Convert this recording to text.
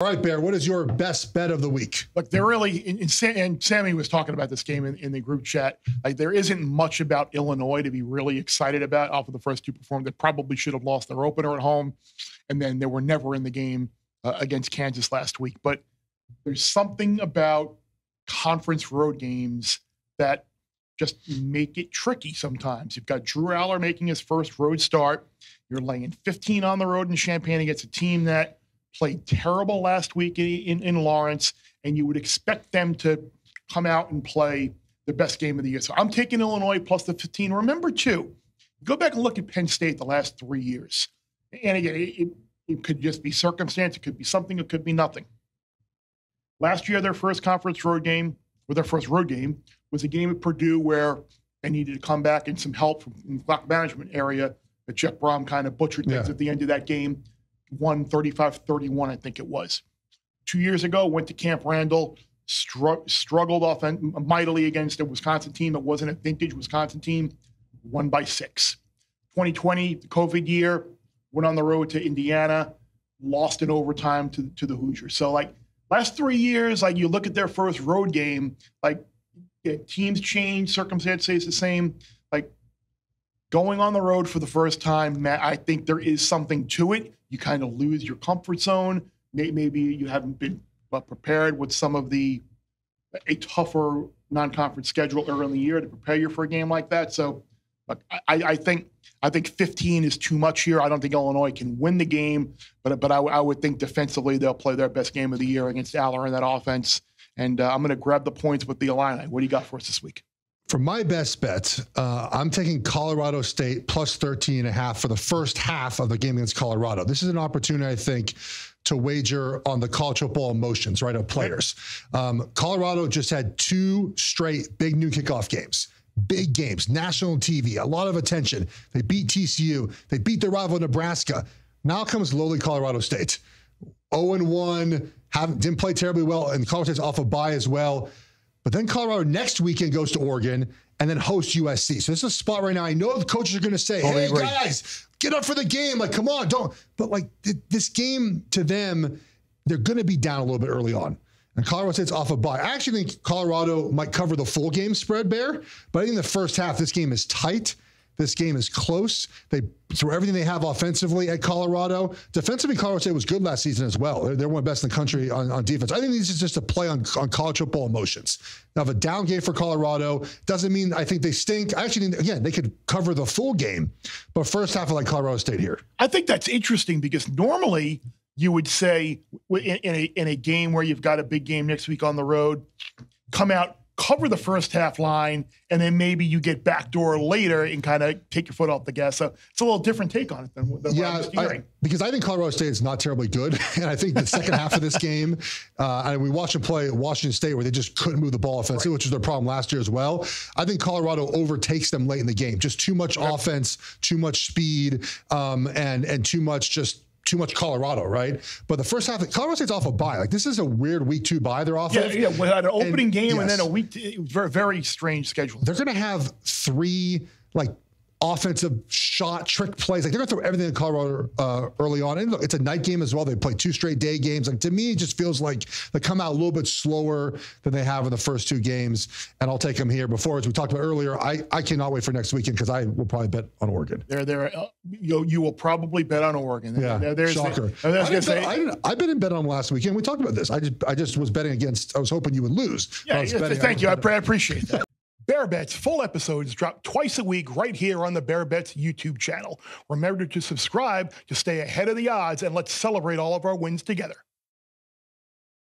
All right, Bear, what is your best bet of the week? Look, they're really, and Sammy was talking about this game in the group chat. Like, there isn't much about Illinois to be really excited about off of the first two performances. They probably should have lost their opener at home, and then they were never in the game against Kansas last week. But there's something about conference road games that just make it tricky sometimes. You've got Drew Allar making his first road start. You're laying 15 on the road in Champaign against a team that played terrible last week in Lawrence, and you would expect them to come out and play the best game of the year. So I'm taking Illinois plus the 15. Remember, too, go back and look at Penn State the last 3 years. And again, it could just be circumstance. It could be something. It could be nothing. Last year, their first road game was a game at Purdue where they needed to come back and some help from the clock management area that Jeff Brom kind of butchered things at the end of that game. Won 35-31, I think it was. 2 years ago, went to Camp Randall, struggled mightily against a Wisconsin team that wasn't a vintage Wisconsin team, won by 6. 2020, the COVID year, went on the road to Indiana, lost in overtime to the Hoosiers. So, like, last 3 years, like, you look at their first road game, like, teams change, circumstances stays the same. Like, going on the road for the first time, Matt, I think there is something to it. You kind of lose your comfort zone. Maybe you haven't been prepared with some of a tougher non-conference schedule early in the year to prepare you for a game like that. So, look, I think 15 is too much here. I don't think Illinois can win the game, but I would think defensively they'll play their best game of the year against Allar in that offense. And I'm going to grab the points with the Illini. What do you got for us this week? For my best bet, I'm taking Colorado State plus 13.5 for the first half of the game against Colorado. This is an opportunity, I think, to wager on the college football emotions, right, of players. Colorado just had 2 straight big noon kickoff games. Big games, national TV, a lot of attention. They beat TCU. They beat their rival Nebraska. Now comes lowly Colorado State. 0-1, didn't play terribly well, and Colorado State's off a bye as well. But then Colorado next weekend goes to Oregon and then hosts USC. So this is a spot right now. I know the coaches are going to say, hey, guys, get up for the game. Like, come on, don't. But, like, this game to them, they're going to be down a little bit early on. And Colorado State's off a bye. I actually think Colorado might cover the full game spread, Bear. But I think the first half, this game is tight. This game is close. They threw everything they have offensively at Colorado. Defensively, Colorado State was good last season as well. They're one of the best in the country on defense. I think this is just a play on college football emotions. Now, if a down game for Colorado doesn't mean I think they stink. I actually think, again, they could cover the full game. But first half, I like Colorado State here. I think that's interesting because normally you would say in a game where you've got a big game next week on the road, come out, cover the first half line, and then maybe you get backdoor later and kind of take your foot off the gas. So it's a little different take on it than what I'm hearing. Because I think Colorado State is not terribly good, and I think the second half of this game, and we watched them play Washington State where they just couldn't move the ball offensively, which was their problem last year as well. I think Colorado overtakes them late in the game. Just too much offense, too much speed, and too much just too much Colorado, right? But the first half, Colorado State's off a bye. Like, this is a weird week 2 bye they're off of. Yeah, we had an opening game and then a week. It was very, very strange schedule. They're going to have 3, like, offensive shot trick plays. Like, they're going to throw everything at Colorado early on. And look, it's a night game as well. They play 2 straight day games. Like, to me, it just feels like they come out a little bit slower than they have in the first 2 games. And I'll take them here. Before, as we talked about earlier, I cannot wait for next weekend because I will probably bet on Oregon. You will probably bet on Oregon. Yeah, shocker. I didn't bet on them last weekend. We talked about this. I just was betting against. I was hoping you would lose. Yeah, thank you. I appreciate that. Bear Bets full episodes drop twice a week right here on the Bear Bets YouTube channel. Remember to subscribe to stay ahead of the odds, and let's celebrate all of our wins together.